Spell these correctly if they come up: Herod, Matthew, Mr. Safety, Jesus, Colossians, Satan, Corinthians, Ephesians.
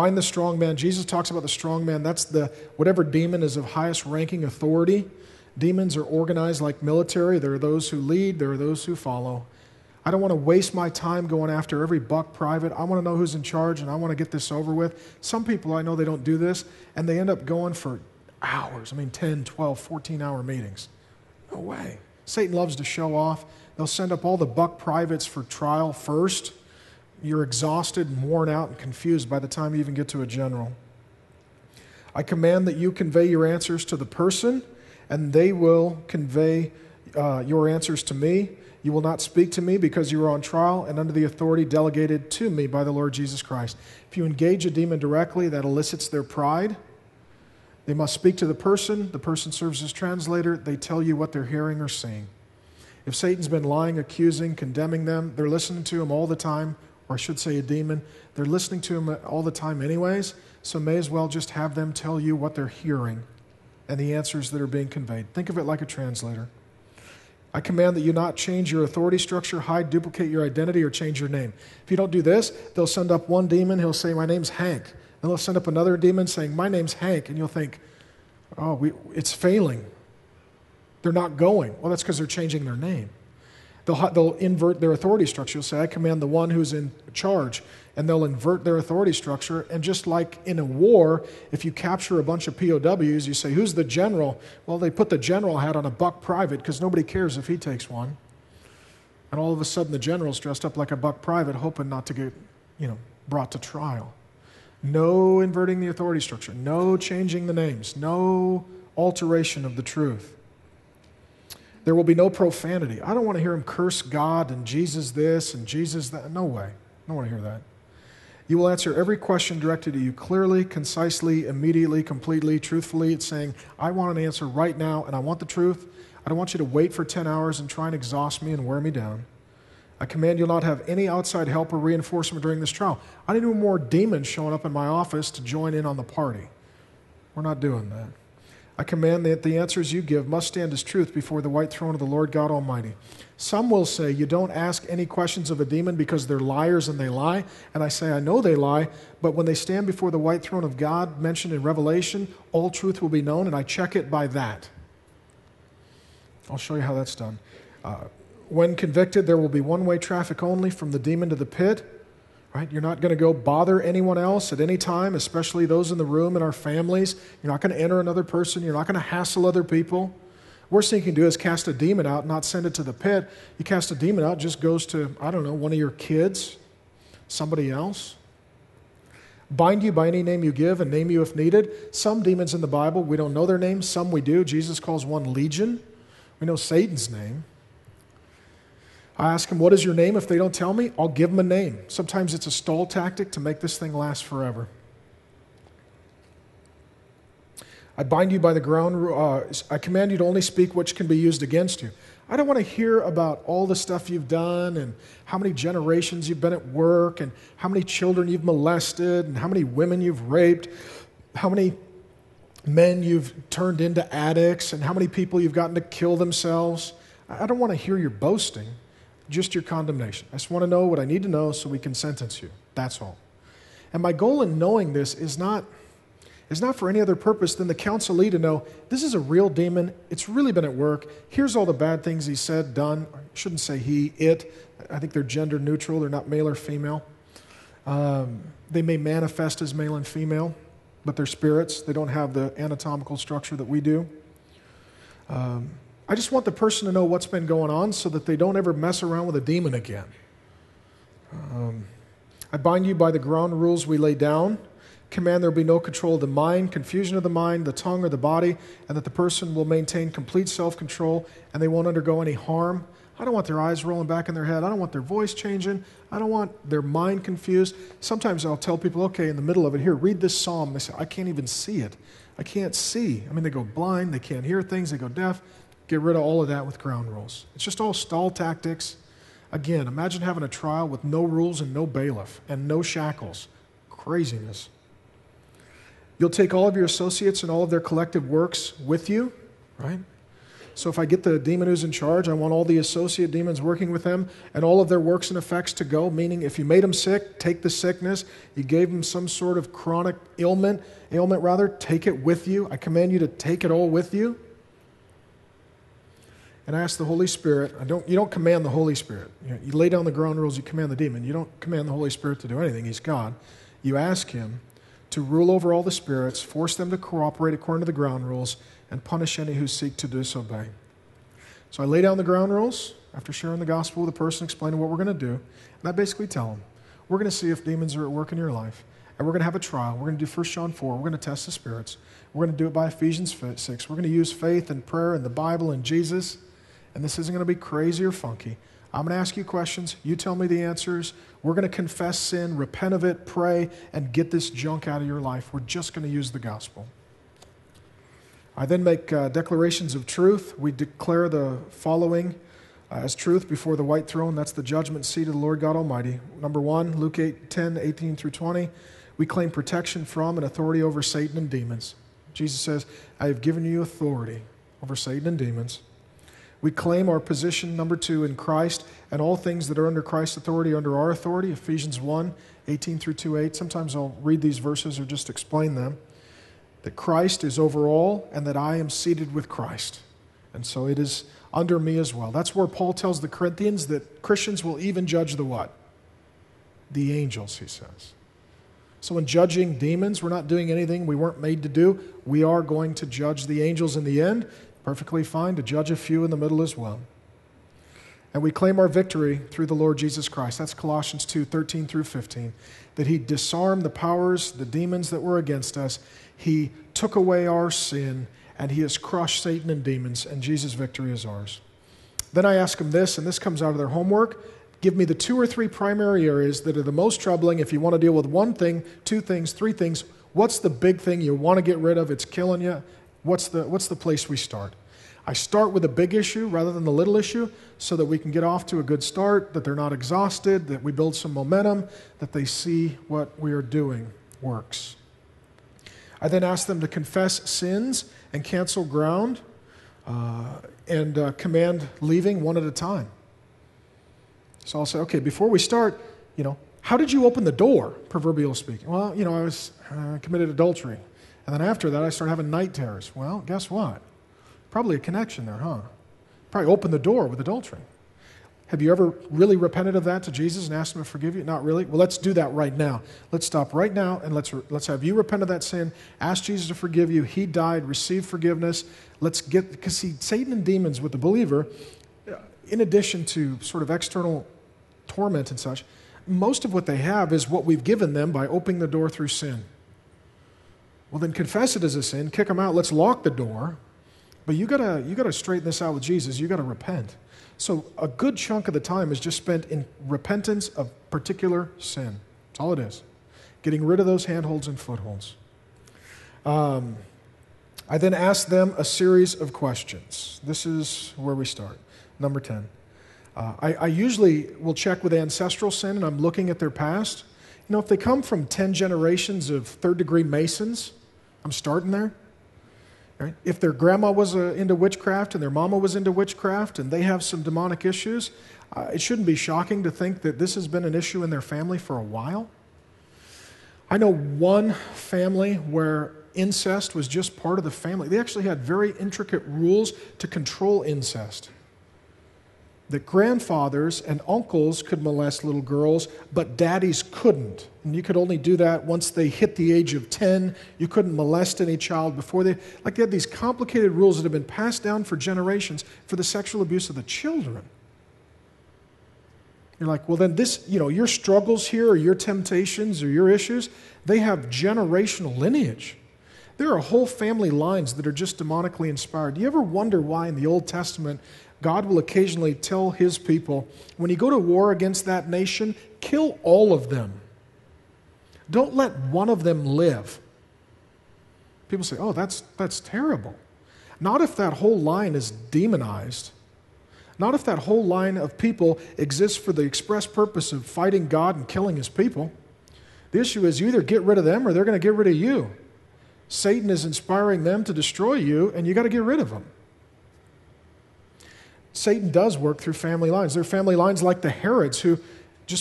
Find the strong man. Jesus talks about the strong man. That's the whatever demon is of highest ranking authority. Demons are organized like military. There are those who lead. There are those who follow. I don't want to waste my time going after every buck private. I want to know who's in charge, and I want to get this over with. Some people, I know they don't do this, and they end up going for hours. 10, 12, 14-hour meetings. No way. Satan loves to show off. They'll send up all the buck privates for trial first. You're exhausted and worn out and confused by the time you even get to a general. I command that you convey your answers to the person, and they will convey your answers to me. You will not speak to me because you are on trial and under the authority delegated to me by the Lord Jesus Christ. If you engage a demon directly, that elicits their pride. They must speak to the person. The person serves as translator. They tell you what they're hearing or seeing. If Satan's been lying, accusing, condemning them, they're listening to him all the time, or I should say a demon, they're listening to him all the time anyways, so may as well just have them tell you what they're hearing and the answers that are being conveyed. Think of it like a translator. I command that you not change your authority structure, hide, duplicate your identity, or change your name. If you don't do this, they'll send up one demon, he'll say, my name's Hank. Then they'll send up another demon saying, my name's Hank, and you'll think, oh, it's failing. They're not going. Well, that's because they're changing their name. They'll invert their authority structure. They'll say, I command the one who's in charge, and they'll invert their authority structure. And just like in a war, if you capture a bunch of POWs, you say, who's the general? Well, they put the general hat on a buck private because nobody cares if he takes one. And all of a sudden, the general's dressed up like a buck private, hoping not to get, brought to trial. No inverting the authority structure. No changing the names. No alteration of the truth. There will be no profanity. I don't want to hear him curse God and Jesus this and Jesus that. No way. I don't want to hear that. You will answer every question directed to you clearly, concisely, immediately, completely, truthfully. It's saying, I want an answer right now, and I want the truth. I don't want you to wait for 10 hours and try and exhaust me and wear me down. I command you'll not have any outside help or reinforcement during this trial. I need no more demons showing up in my office to join in on the party. We're not doing that. I command that the answers you give must stand as truth before the white throne of the Lord God Almighty. Some will say you don't ask any questions of a demon because they're liars and they lie. And I say, I know they lie, but when they stand before the white throne of God mentioned in Revelation, all truth will be known, and I check it by that. I'll show you how that's done. When convicted, there will be one-way traffic only from the demon to the pit. Right? You're not going to go bother anyone else at any time, especially those in the room and our families. You're not going to enter another person. You're not going to hassle other people. Worst thing you can do is cast a demon out, not send it to the pit. You cast a demon out, it just goes to, one of your kids, somebody else. Bind you by any name you give and name you if needed. Some demons in the Bible, we don't know their names. Some we do. Jesus calls one Legion. We know Satan's name. I ask them, what is your name? If they don't tell me, I'll give them a name. Sometimes it's a stall tactic to make this thing last forever. I bind you by the ground. I command you to only speak which can be used against you. I don't want to hear about all the stuff you've done and how many generations you've been at work and how many children you've molested and how many women you've raped, how many men you've turned into addicts and how many people you've gotten to kill themselves. I don't want to hear your boasting. Just your condemnation. I just want to know what I need to know so we can sentence you. That's all. And my goal in knowing this is not for any other purpose than the counselee to know this is a real demon. It's really been at work. Here's all the bad things he said, done. I shouldn't say he, it. I think they're gender neutral. They're not male or female. They may manifest as male and female, but they're spirits. They don't have the anatomical structure that we do. I just want the person to know what's been going on so that they don't ever mess around with a demon again. I bind you by the ground rules we lay down. Command there be no control of the mind, confusion of the mind, the tongue, or the body, and that the person will maintain complete self-control and they won't undergo any harm. I don't want their eyes rolling back in their head. I don't want their voice changing. I don't want their mind confused. Sometimes I'll tell people, okay, in the middle of it, here, read this psalm. They say, I can't even see it. I can't see. They go blind. They can't hear things. They go deaf. Get rid of all of that with ground rules. It's just all stall tactics. Again, imagine having a trial with no rules and no bailiff and no shackles. Craziness. You'll take all of your associates and all of their collective works with you, right? So if I get the demon who's in charge, I want all the associate demons working with him and all of their works and effects to go, meaning if you made him sick, take the sickness. You gave him some sort of chronic ailment, take it with you. I command you to take it all with you. And I ask the Holy Spirit, you don't command the Holy Spirit. You lay down the ground rules, you command the demon. You don't command the Holy Spirit to do anything. He's God. You ask him to rule over all the spirits, force them to cooperate according to the ground rules, and punish any who seek to disobey. So I lay down the ground rules after sharing the gospel with a person, explaining what we're going to do. And I basically tell them, we're going to see if demons are at work in your life. And we're going to have a trial. We're going to do 1 John 4. We're going to test the spirits. We're going to do it by Ephesians 6. We're going to use faith and prayer and the Bible and Jesus. And this isn't going to be crazy or funky. I'm going to ask you questions. You tell me the answers. We're going to confess sin, repent of it, pray, and get this junk out of your life. We're just going to use the gospel. I then make declarations of truth. We declare the following as truth before the white throne. That's the judgment seat of the Lord God Almighty. Number one, Luke 8:10-18-20. We claim protection from and authority over Satan and demons. Jesus says, I have given you authority over Satan and demons. We claim our position, number two, in Christ, and all things that are under Christ's authority are under our authority. Ephesians 1:18-28. Sometimes I'll read these verses or just explain them. That Christ is over all and that I am seated with Christ. And so it is under me as well. That's where Paul tells the Corinthians that Christians will even judge the what? The angels, he says. So in judging demons, we're not doing anything we weren't made to do. We are going to judge the angels in the end. Perfectly fine to judge a few in the middle as well. And we claim our victory through the Lord Jesus Christ. That's Colossians 2:13-15, that he disarmed the powers, the demons that were against us. He took away our sin, and he has crushed Satan and demons, and Jesus' victory is ours. Then I ask them this, and this comes out of their homework. Give me the 2 or 3 primary areas that are the most troubling. If you want to deal with 1 thing, 2 things, 3 things, what's the big thing you want to get rid of? It's killing you. What's the place we start? I start with a big issue rather than the little issue so that we can get off to a good start, that they're not exhausted, that we build some momentum, that they see what we are doing works. I then ask them to confess sins and cancel ground and command leaving one at a time. So I'll say, okay, before we start, how did you open the door, proverbial speaking? Well, I was committed adultery. And then after that, I started having night terrors. Well, guess what? Probably a connection there, huh? Probably opened the door with adultery. Have you ever really repented of that to Jesus and asked him to forgive you? Not really? Well, let's do that right now. Let's stop right now, and let's have you repent of that sin, ask Jesus to forgive you. He died, receive forgiveness. Satan and demons with the believer, in addition to sort of external torment and such, most of what they have is what we've given them by opening the door through sin. Well, then confess it as a sin, kick them out, let's lock the door. But you gotta straighten this out with Jesus. You got to repent. So a good chunk of the time is just spent in repentance of particular sin. That's all it is. Getting rid of those handholds and footholds. I then ask them a series of questions. This is where we start. Number 10. I usually will check with ancestral sin, and I'm looking at their past. If they come from 10 generations of third-degree Masons, I'm starting there. Right? If their grandma was into witchcraft and their mama was into witchcraft and they have some demonic issues, it shouldn't be shocking to think that this has been an issue in their family for a while. I know one family where incest was just part of the family. They actually had very intricate rules to control incest. That grandfathers and uncles could molest little girls, but daddies couldn't. And you could only do that once they hit the age of 10. You couldn't molest any child before they had these complicated rules that have been passed down for generations for the sexual abuse of the children. You're like, well, then this, your struggles here or your temptations or your issues, they have generational lineage. There are whole family lines that are just demonically inspired. Do you ever wonder why in the Old Testament God will occasionally tell his people, when you go to war against that nation, kill all of them. Don't let one of them live. People say, oh, that's terrible. Not if that whole line is demonized. Not if that whole line of people exists for the express purpose of fighting God and killing his people. The issue is you either get rid of them or they're going to get rid of you. Satan is inspiring them to destroy you, and you got to get rid of them. Satan does work through family lines. There are family lines like the Herods who